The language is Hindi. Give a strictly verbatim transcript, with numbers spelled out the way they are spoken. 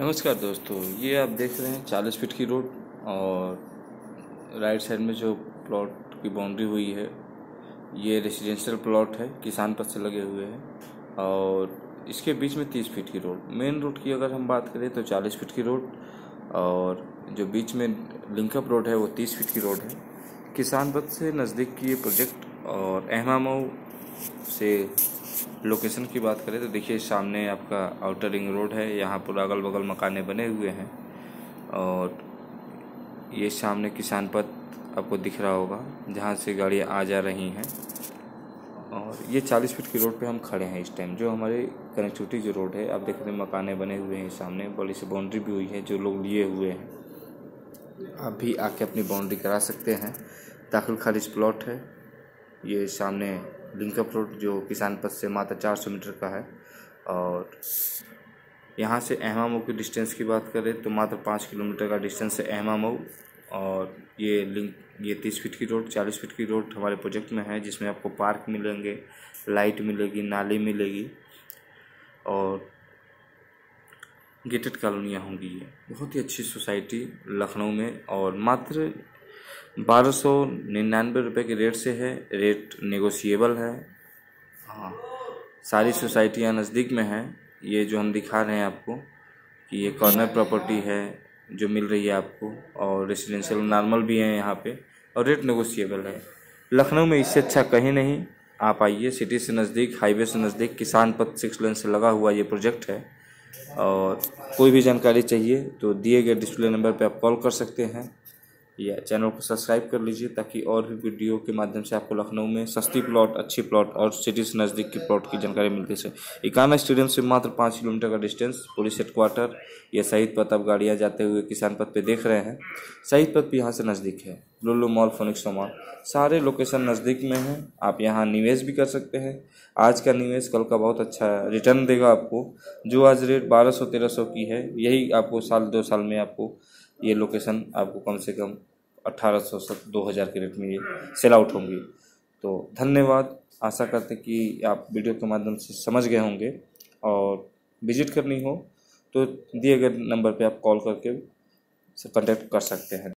नमस्कार दोस्तों, ये आप देख रहे हैं चालीस फीट की रोड और राइट साइड में जो प्लॉट की बाउंड्री हुई है ये रेजिडेंशियल प्लॉट है, किसान पथ से लगे हुए हैं। और इसके बीच में तीस फीट की रोड, मेन रोड की अगर हम बात करें तो चालीस फीट की रोड और जो बीच में लिंकअप रोड है वो तीस फीट की रोड है। किसान पथ से नज़दीक की ये प्रोजेक्ट और अहमामाऊ से लोकेशन की बात करें तो देखिए सामने आपका आउटर रिंग रोड है, यहाँ पूरा अगल बगल मकाने बने हुए हैं और ये सामने किसान पथ आपको दिख रहा होगा जहाँ से गाड़ियाँ आ जा रही हैं। और ये चालीस फीट की रोड पे हम खड़े हैं इस टाइम, जो हमारे कनेक्टिविटी जो रोड है आप देख रहे हैं मकाने बने हुए हैं, सामने बड़ी सी बाउंड्री भी हुई है जो लोग लिए हुए हैं। आप भी आके अपनी बाउंड्री करा सकते हैं। दाखिल खारिज प्लॉट है, ये सामने लिंकअप रोड जो किसान पथ से मात्र चार सौ मीटर का है और यहाँ से अहमामऊ की डिस्टेंस की बात करें तो मात्र पाँच किलोमीटर का डिस्टेंस है अहमामऊ। और ये लिंक ये तीस फीट की रोड चालीस फीट की रोड हमारे प्रोजेक्ट में है, जिसमें आपको पार्क मिलेंगे, लाइट मिलेगी, नाली मिलेगी और गेटेड कॉलोनियाँ होंगी। ये बहुत ही अच्छी सोसाइटी लखनऊ में और मात्र बारह सौ निन्यानवे रुपये के रेट से है, रेट नेगोशिएबल है। हाँ, सारी सोसाइटियाँ नज़दीक में हैं। ये जो हम दिखा रहे हैं आपको कि ये कॉर्नर प्रॉपर्टी है जो मिल रही है आपको और रेजिडेंशियल नॉर्मल भी हैं यहाँ पे और रेट नेगोशिएबल है। लखनऊ में इससे अच्छा कहीं नहीं, आप आइए। सिटी से नज़दीक, हाईवे से नज़दीक, किसान पथ सिक्स लेन से लगा हुआ ये प्रोजेक्ट है। और कोई भी जानकारी चाहिए तो दिए गए डिस्प्ले नंबर पर आप कॉल कर सकते हैं या चैनल को सब्सक्राइब कर लीजिए ताकि और भी वीडियो के माध्यम से आपको लखनऊ में सस्ती प्लॉट, अच्छी प्लॉट और सिटी से नज़दीक की प्लॉट की जानकारी मिलती है। इकाना स्टेडियम से मात्र पाँच किलोमीटर का डिस्टेंस पुलिस हेडक्वार्टर या शहीद पथ आप गाड़ियाँ जाते हुए किसान पथ पे देख रहे हैं। शहीद पथ भी यहाँ से नज़दीक है। लुलू मॉल, फोनिक्सो मॉल, सारे लोकेशन नज़दीक में हैं। आप यहाँ निवेश भी कर सकते हैं। आज का निवेश कल का बहुत अच्छा रिटर्न देगा आपको। जो आज रेट बारह सौ तेरह सौ की है, यही आपको साल दो साल में आपको ये लोकेशन आपको कम से कम अट्ठारह सौ से दो हज़ार के रेट में ये सेल आउट होंगी। तो धन्यवाद। आशा करते कि आप वीडियो के माध्यम से समझ गए होंगे और विजिट करनी हो तो दिए गए नंबर पे आप कॉल करके कॉन्टैक्ट कर सकते हैं।